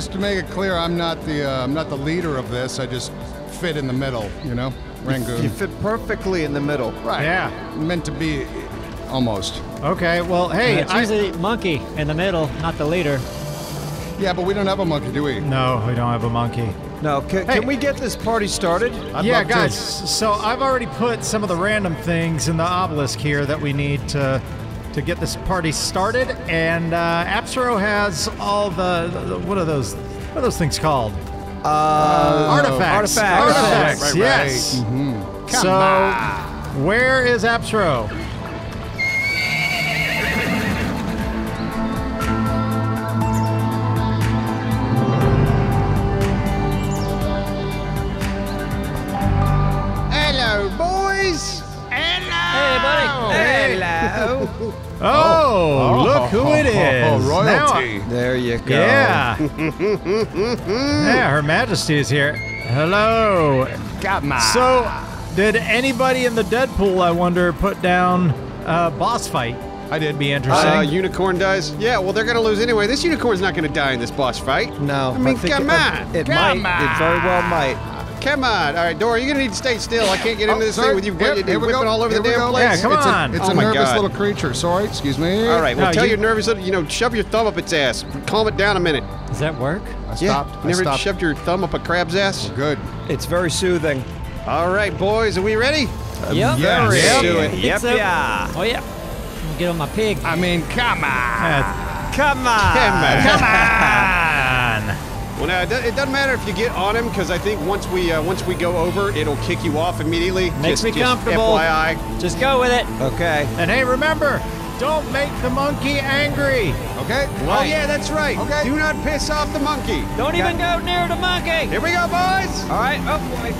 just to make it clear, I'm not the leader of this. I just fit in the middle, you know, Rangoon. You fit perfectly in the middle. Right. Yeah. Meant to be, almost. Okay. Well, hey, it's usually monkey in the middle, not the leader. Yeah, but we don't have a monkey, do we? No, we don't have a monkey. No. Can we get this party started? Yeah, guys. So I've already put some of the random things in the obelisk here that we need to. To get this party started, and Absro has all the what are those things called? Artifacts. Artifacts. Right, yes. Right. Mm-hmm. So, where is Absro? Hello, boys. Hello. Hey, buddy. Hello. Oh, look who it is. Oh, royalty. There you go. Yeah. Yeah, Her Majesty is here. Hello. Got my. So, did anybody in the Deadpool, I wonder, put down a boss fight? I did. Be interesting. Unicorn dies? Yeah, well, they're going to lose anyway. This unicorn's not going to die in this boss fight. No. I mean, come on. It might. It very well might. Come on. All right, Dora, you're going to need to stay still. I can't get into this thing with you whipping all over the damn place. Yeah, come on. It's a nervous little creature. Sorry, excuse me. All right, well, tell your nervous little, shove your thumb up its ass. Calm it down a minute. Does that work? I stopped. Never shoved your thumb up a crab's ass? Good. It's very soothing. All right, boys, are we ready? Yep. Let's do it. Yep. Oh, yeah. I'm going to get on my pig. I mean, come on. Come on. Come on. Well, now, it doesn't matter if you get on him, because I think once we go over, it'll kick you off immediately. Makes me comfortable. FYI. Just go with it. Okay. And hey, remember, don't make the monkey angry. Okay? Right. Oh, yeah, that's right. Okay. Do not piss off the monkey. Don't even go near the monkey. Here we go, boys. All right. Oh, boy.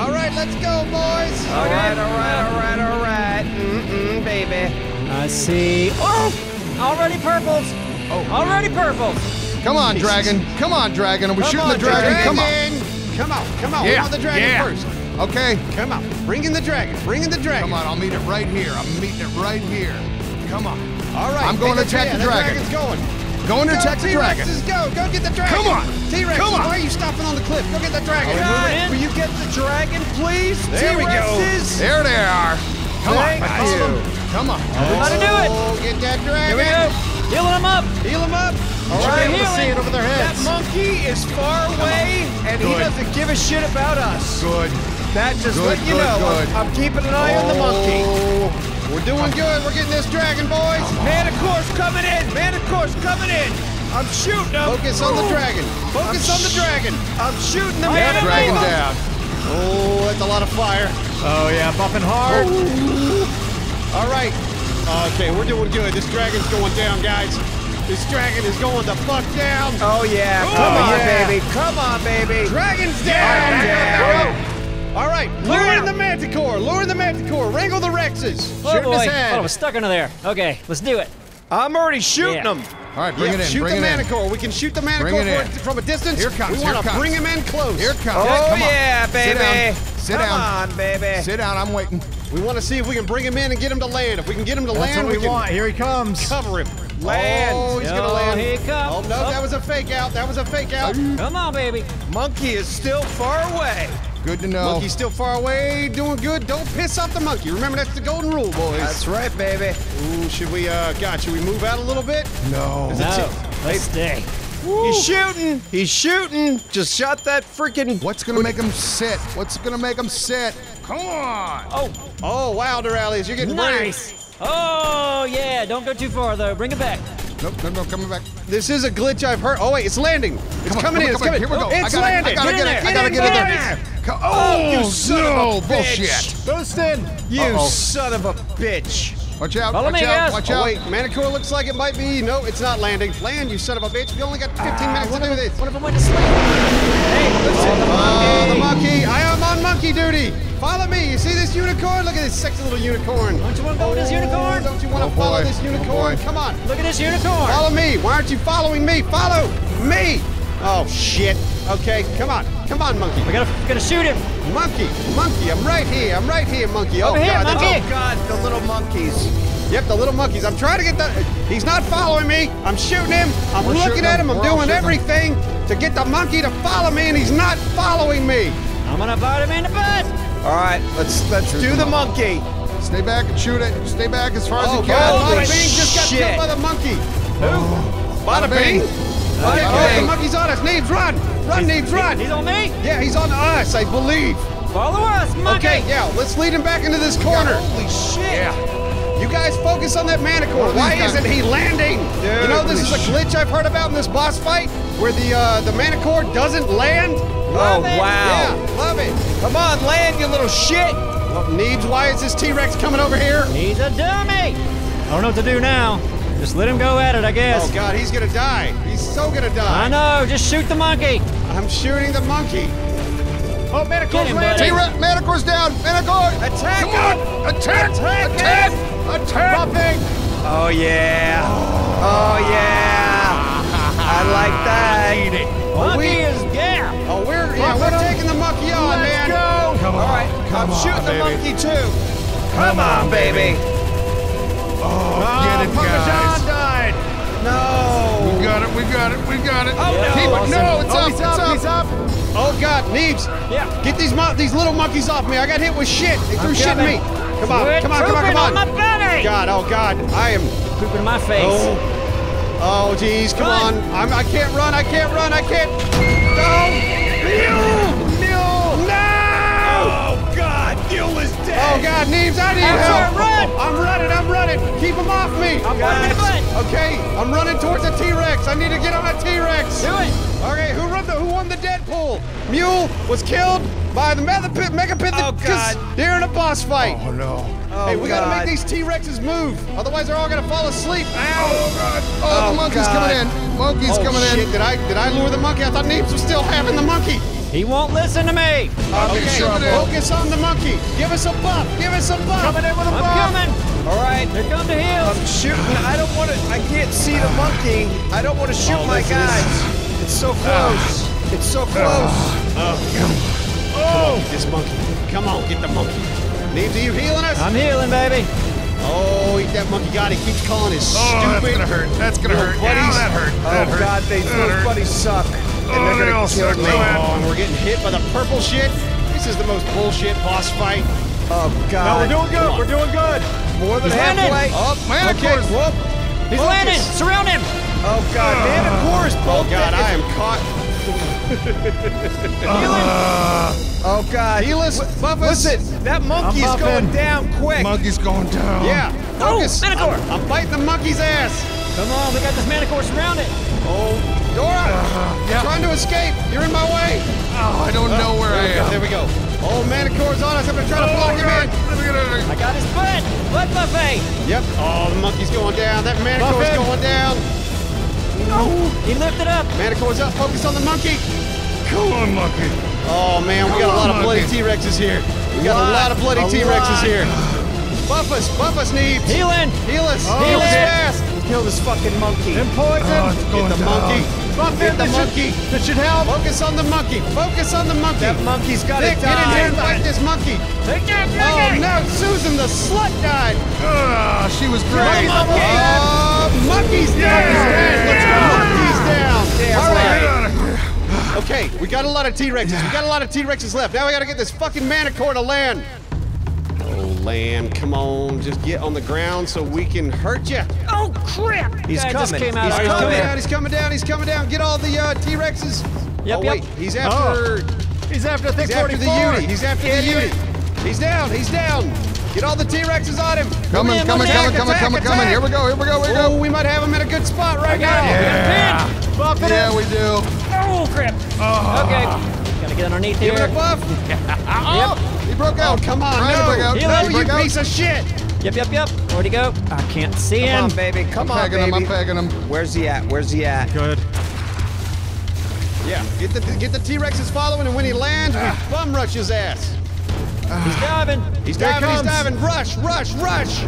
All right, let's go, boys. All right, all right, all right, all right. Mm-mm, baby. I see. Oh! Already purples. Oh. Already purple! Come on, dragon. Come on, dragon. Are we shooting the dragon? Come on. Come on. Come on. We want the dragon first. Okay. Come on. Bring in the dragon. Bring in the dragon. Come on. I'll meet it right here. I'm meeting it right here. Come on. All right. I'm going to attack the dragon. The dragon's going. Going to attack the dragon. T-Rexes, go. Go get the dragon. Come on. T-Rex, why are you stopping on the cliff? Go get the dragon. Will you get the dragon, please? There we go. There they are. Come on. Come on. How to do it. Get that dragon. Here we go. Heal them up! Heal them up! All right, see it over their heads. That monkey is far away, and he doesn't give a shit about us. Good. That just let you know. I'm keeping an eye on the monkey. We're doing good. We're getting this dragon, boys. Manticore's coming in. Manticore's coming in. I'm shooting him. Focus on the dragon. Focus on the dragon. I'm shooting the man. Dragon down. Oh, that's a lot of fire. Oh yeah, bumping hard. Ooh. All right. Okay, we're doing good. This dragon's going down, guys. This dragon is going the fuck down. Oh, yeah. Come on, baby. Come on, baby. Dragon's down. Yeah. All right, lure in the Manticore. Lure in the Manticore. Wrangle the Rexes. Oh, shoot his head. Oh, I was stuck under there. Okay, let's do it. I'm already shooting him. All right, bring it in. Shoot the Manticore. We can shoot the Manticore from a distance. Here comes. We want to bring him in close. Here comes. Oh, yeah, baby. Sit down. Come on, baby. Sit down. I'm waiting. We want to see if we can bring him in and get him to land. If we can get him to land, we want. Here he comes. Cover him. Land. Oh, he's going to land. Here he comes. Oh, no, that was a fake out. That was a fake out. Come on, baby. Monkey is still far away. Good to know. Monkey's still far away. Doing good. Don't piss off the monkey. Remember, that's the golden rule, boys. That's right, baby. Ooh, should we, God, should we move out a little bit? No. No. Let's stay. Woo. He's shooting. He's shooting. Just shot that freaking. What's gonna make him sit? What's gonna make him sit? Come on. Oh. Oh, Wilder Allies, you're getting nice. Brave. Oh yeah. Don't go too far though. Bring it back. Nope. No. Coming back. This is a glitch I've heard. Oh wait, it's landing. It's coming in. It's coming. Here we go. It's landing. I gotta get it. I gotta get it there. Oh, you son of a bitch. Boostin. You son of a bitch. Watch out, watch out, watch out. Oh, wait, Manticore looks like it might be. No, it's not landing. Land, you son of a bitch. We only got 15 minutes to do this. One of them went to sleep. Hey, listen. Oh, the monkey. I am on monkey duty. Follow me. You see this unicorn? Look at this sexy little unicorn. Don't you want to go with this unicorn? Don't you want to follow this unicorn? Come on. Look at this unicorn. Follow me. Why aren't you following me? Follow me. Oh, shit. Okay, come on. Come on, monkey. We gotta shoot him. Monkey, monkey, I'm right here. I'm right here, monkey. Oh, God, the little monkeys. Yep, the little monkeys. I'm trying to get the... He's not following me. I'm shooting him. I'm looking at him. I'm doing everything to get the monkey to follow me, and he's not following me. I'm gonna bite him in the butt. All right, let's do the monkey. Stay back and shoot it. Stay back as far as you can. Oh, Bada Bing just got killed by the monkey. Who? Bada Bing. Okay, the monkey's on us. Needs run. Run, Needs run. He's on me? Yeah, he's on us, I believe. Follow us, monkey. Okay, yeah, let's lead him back into this corner. Holy shit. Yeah. You guys focus on that Manticore. Why isn't he landing? Dude, you know, this is a glitch I've heard about in this boss fight where the Manticore doesn't land. Love it. Wow. Yeah, love it. Come on, land, you little shit. Well, Neebs, why is this T-Rex coming over here? He's a dummy. I don't know what to do now. Just let him go at it, I guess. Oh, God, he's gonna die. He's so gonna die. I know, just shoot the monkey. I'm shooting the monkey. Oh, Manticore's landing. Manticore's down. Manticore! Attack! Come on! Attack! Attack! Attack! Attack! Oh, yeah. Oh, yeah. I like that. I need it. Monkey is down. Oh, we're taking the monkey on, man. Let's go. Come on. All right. Come on, shooting the monkey, too. Come on, baby. Oh, get it, guys. Papa John died. No. We got it. We got it. We got it. Oh, no. No, it's up. It's up. It's up. Oh, God, Neebs. Yeah. Get these little monkeys off me. I got hit with shit. They threw shit at me. Come on, come on, come on, come on. My belly. God, oh, God. I am pooping my face. Oh, jeez, come on. I can't run. I can't run. I can't. No. No. No. Oh, God. Neil is dead. Oh, God, Neebs, I need help. Run. I'm running. I'm running. Keep him off me. I'm running. Okay, I'm running towards a T-Rex. I need to get on a T-Rex. Do it. Okay, who won the Deadpool? Mule was killed by the Megapithecus during a boss fight. Oh, no. Oh, hey, we gotta make these T-Rexes move. Otherwise, they're all gonna fall asleep. Ow. Oh, God. Oh, the monkey's coming in. Monkey's coming in. Did I lure the monkey? I thought Neebs was still having the monkey. He won't listen to me. Okay, focus on the monkey. Give us a buff. Give us a buff. Coming in with a buff. I'm coming. All right. They're coming to heal. I'm shooting. I don't want to. I can't see the monkey. I don't want to shoot my guys. It's so close. It's so close. This monkey. Come on, get the monkey. Neebs, are you healing us? I'm healing, baby. Oh, that monkey god. He keeps calling his stupid. That's gonna hurt. That's gonna hurt. Buddies. That hurt. That hurt. God, those buddies suck. And they're gonna kill me. Oh, and we're getting hit by the purple shit. This is the most bullshit boss fight. Oh, God. No, we're doing good. We're doing good. More than halfway. Oh, Manticore's He's landing. Surround him. Oh, God, Manticore is bolted. Oh, God, I am caught. Oh, God. Listen, that monkey's going down quick. Monkey's going down. Yeah. Focus. Manticore. I'm biting the monkey's ass. Come on, we got this Manticore surrounded. Oh, Dora. Trying to escape. You're in my way. Oh, I don't know where I am. There we go. Oh, Manticore's on us. I'm going to try to block him in. I got his butt. Butt buffet. Yep. Oh, the monkey's going down. That Manticore's going down. No! He lifted up! Manticore's up, focus on the monkey! Come on, monkey! Oh man, we got a lot of bloody T-Rexes here. We got a lot of bloody T-Rexes here. Buff us, Neebs! Healing! Heal us! Heal us fast! Kill this fucking monkey. And poison! Get the monkey! Get the monkey! That should help! Focus on the monkey! Focus on the monkey! That monkey's gotta die! Get in here and fight this monkey! Take that monkey! Oh no, Susan the slut died! She was great! Monkey's down! Let's go! Monkey's down! All right. Okay, we got a lot of T-Rexes. We got a lot of T-Rexes left. Now we gotta get this fucking Manticore to land. Oh, land! Come on, just get on the ground so we can hurt you. Oh crap! He's coming. Just came out. He's coming down. He's coming down. He's coming down. Get all the T-Rexes. Yep. Oh wait, he's after. He's after the Uti. He's after the Uti. He's down. He's down. Get all the T-Rexes on him! Coming, coming, coming, coming, coming, coming! Here we go, here we go, here we go! Oh, we might have him in a good spot right now! Yeah! We do! Oh, crap! Okay, gotta get underneath here. Give it a buff! Yep. He broke out! Oh, come on, no, you piece of shit! Yep. Where'd he go? I can't see him! Come on, baby, come on, baby! I'm pegging him, Where's he at? Where's he at? Good. Yeah, get the T-Rexes following, and when he lands, we bum rush his ass! He's diving. He's diving. He's diving. Rush, rush, rush.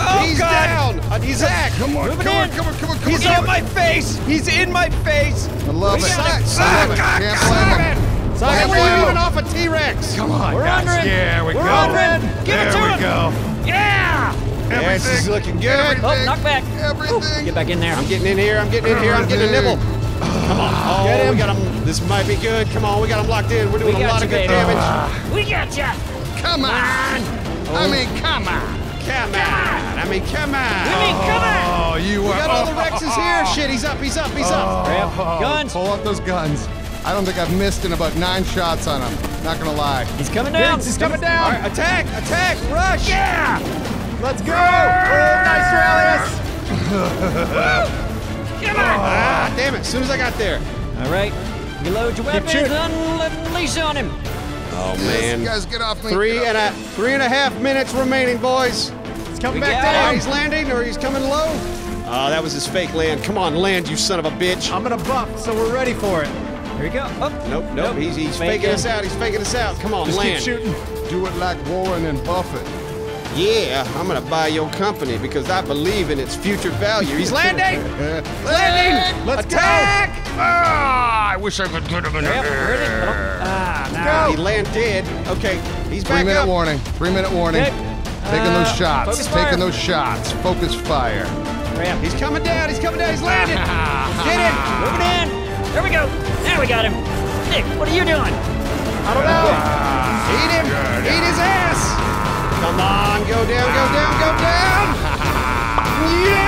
Oh, he's down. He's hacked. Come on, come on. He's in my face. He's in my face. I love it. Simon, can't blame him. Simon, we're moving off a T-Rex. Come on, guys. We're under it. Yeah, we go. We're under it. Give it to him. There we go. Yeah. Yeah, she's looking good. Oh, knock back. Everything. Get back in there. I'm getting in here. I'm getting in here. I'm getting a nibble. Come on. Oh, get him. We got him. This might be good. Come on. We got him locked in. We're doing a lot of good damage. We got ya. Come on. I mean, come on. Come on. I mean, come on. Oh, you are. We got all the Rexes here. Shit, he's up. He's up. He's up. Grab guns. Pull out those guns. I don't think I've missed in about 9 shots on him. Not gonna lie. He's coming down. He's coming down. All right, attack. Attack. Rush. Yeah. Let's go. Nice rally. Come on. Ah, damn it. As soon as I got there. All right. Reload your weapons. Unleash on him. Oh man! You guys get off me. Three and a half minutes remaining, boys. He's coming back down. He's landing, or he's coming low. Oh, that was his fake land. Come on, land, you son of a bitch. I'm gonna buff, so we're ready for it. Here we go. Up. Nope. He's faking us out. He's faking us out. Come on, land. Just keep shooting. Do it like Warren and Buffett. Yeah, I'm gonna buy your company because I believe in its future value. He's landing. Landing. Let's attack. Ah, I wish I could get him in there. Ah, no. He landed. Okay, he's back up. 3-minute warning. 3-minute warning. Taking those shots. Taking those shots. Focus fire. He's coming down. He's coming down. He's landed. Get him. Moving in. There we go. Now we got him. Nick, what are you doing? I don't know. Eat him. Eat his ass. Come on. Go down. Go down. Go down. Yeah.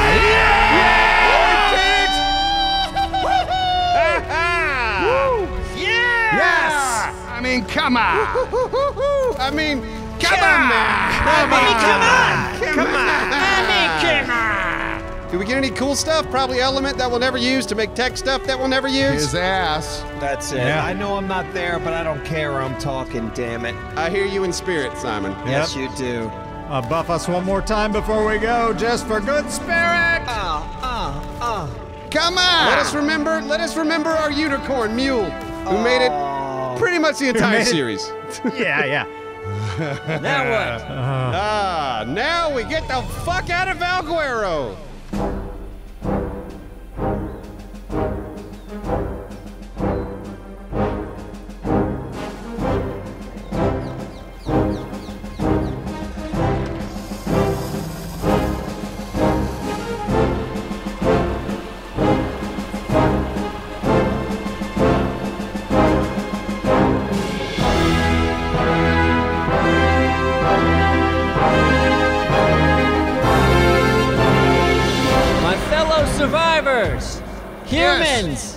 I mean, come on! I mean, come on! I mean, come on! Come on! I mean, come on! Did we get any cool stuff? Probably element that we'll never use to make tech stuff that we'll never use. His ass. That's it. Yeah. I know I'm not there, but I don't care. I'm talking, damn it. I hear you in spirit, Simon. Yes, you do. Buff us one more time before we go, just for good spirit! Come on! Let us remember our unicorn mule, who made it pretty much the entire series. Yeah. Now what? Now we get the fuck out of Valguero. Humans!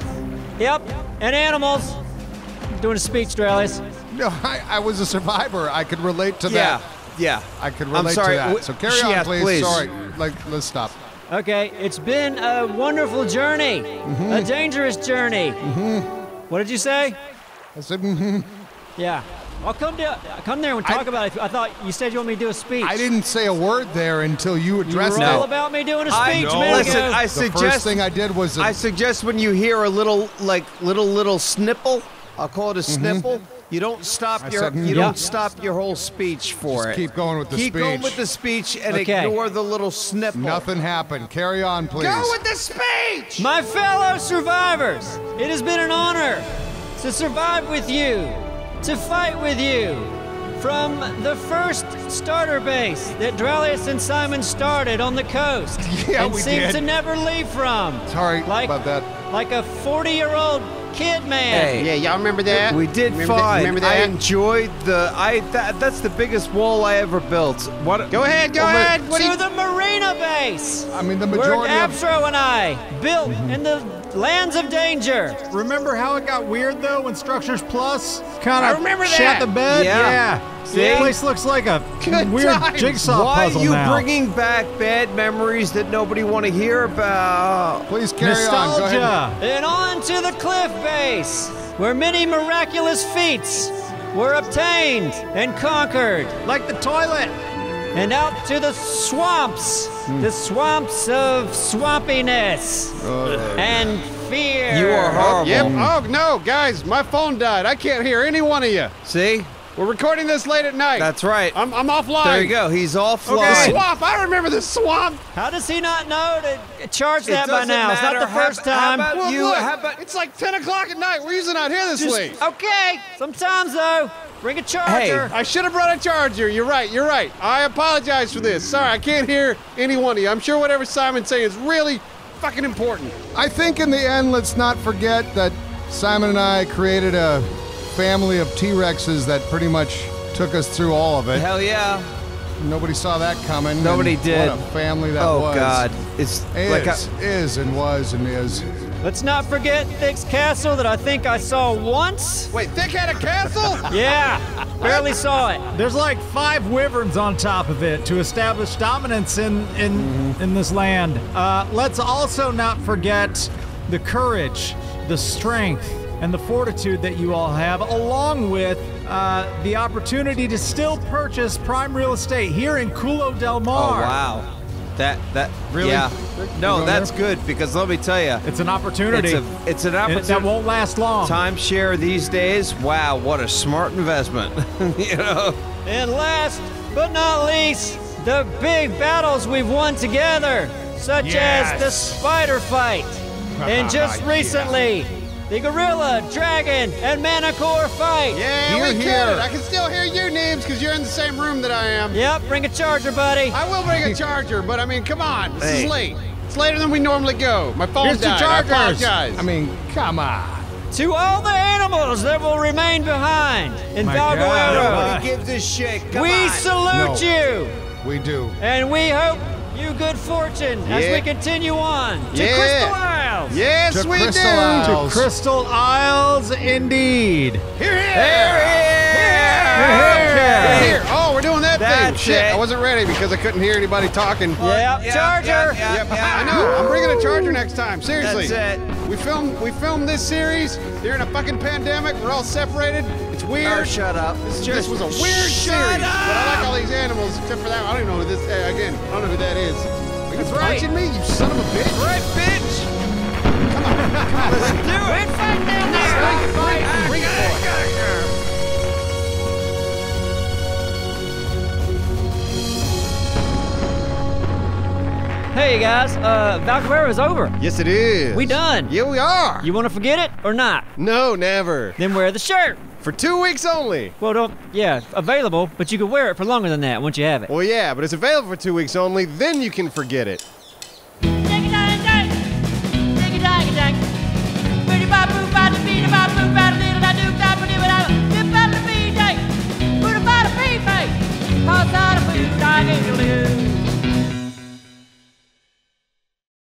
Yep, and animals. I'm doing a speech, Stralis. No, I was a survivor. I could relate to that. Yeah. I could relate to that. So carry on, please. Sorry. Let's stop. Okay, it's been a wonderful journey. Mm-hmm. A dangerous journey. Mm-hmm. What did you say? I said, mm-hmm. Yeah. I'll come there and talk about it. I thought you said you want me to do a speech. I didn't say a word there until you addressed it. You were all about me doing a speech, man. Listen, the first thing I did was... I suggest when you hear a little snipple, I'll call it a snipple, you don't stop your whole speech for it. Just keep going with the speech. Keep going with the speech and ignore the little snipple. Nothing happened. Carry on, please. Go with the speech! My fellow survivors, it has been an honor to survive with you. To fight with you from the first starter base that Drellius and Simon started on the coast. Yeah, and seems to never leave from. Sorry about that. Like a 40-year-old kid, man. Hey, yeah, y'all remember that? We did fine. Remember that? I enjoyed the. That's the biggest wall I ever built. What? Go ahead. To the Marina base. I mean, the majority of Abstro and I built in the. Lands of danger. Remember how it got weird though when Structures Plus kind of shat the bed? Yeah. See? This place looks like a weird jigsaw puzzle now. Why are you bringing back bad memories that nobody want to hear about? Please carry on. Go ahead. And on to the cliff base, where many miraculous feats were obtained and conquered, like the toilet. And out to the swamps, the swamps of swampiness and fear. You are horrible. Yep. Oh, no, guys, my phone died. I can't hear any one of you. See? We're recording this late at night. That's right. I'm offline. There you go. He's offline. Okay. The swamp. I remember the swamp. How does he not know to charge that by now? Matter. It's not the first time. How about you? It's like 10 o'clock at night. We're usually not here this late. Okay. Sometimes, though. Bring a charger! Hey. I should have brought a charger! You're right, you're right. I apologize for this. Sorry, I can't hear any one of you. I'm sure whatever Simon's saying is really fucking important. I think in the end, let's not forget that Simon and I created a family of T-Rexes that pretty much took us through all of it. Hell yeah. Nobody saw that coming. Nobody did. What a family that was. Oh God. It's like is and was and is. Let's not forget Thick's castle that I think I saw once. Wait, Thick had a castle? Yeah, barely saw it. There's like 5 wyverns on top of it to establish dominance in this land. Let's also not forget the courage, the strength, and the fortitude that you all have, along with the opportunity to still purchase prime real estate here in Culo Del Mar. Oh, wow. That really? Yeah. No, that's good, because let me tell you, it's an opportunity. It's an opportunity that won't last long. Timeshare these days. Wow, what a smart investment. You know. And last but not least, the big battles we've won together, such as the spider fight, and just recently the gorilla, dragon, and Manticore fight. Yeah, we killed it. I can still hear your names because you're in the same room that I am. Yep, bring a charger, buddy. I will bring a charger, but I mean, come on. This is late. It's later than we normally go. My phone died. Here's the chargers. I apologize. I mean, come on. To all the animals that will remain behind in Valguero. Nobody gives a shit. Come on. We salute you. We do. And we hope you good fortune as we continue on to Crystal Isles. Yes, we do. To Crystal Isles, indeed. Here, here. Here. Oh, we're doing that thing. Shit, I wasn't ready because I couldn't hear anybody talking. Yep. Charger. I know. I'm bringing a charger next time. Seriously. That's it. We filmed this series during a fucking pandemic. We're all separated. It's weird. Oh, shut up. This was a weird series. But I like all these animals, except for that one. I don't even know who this, again, I don't know who that is. Are you punching me, you son of a bitch? That's right, bitch! Come on, let's do it! We're fighting down there! Let's fight! Bring it forward! Hey guys, Valguero is over. Yes, it is. We done. Yeah, we are. You want to forget it or not? No, never. Then wear the shirt. For 2 weeks only. Well, don't, available, but you can wear it for longer than that once you have it. Well, yeah, but it's available for 2 weeks only, then you can forget it.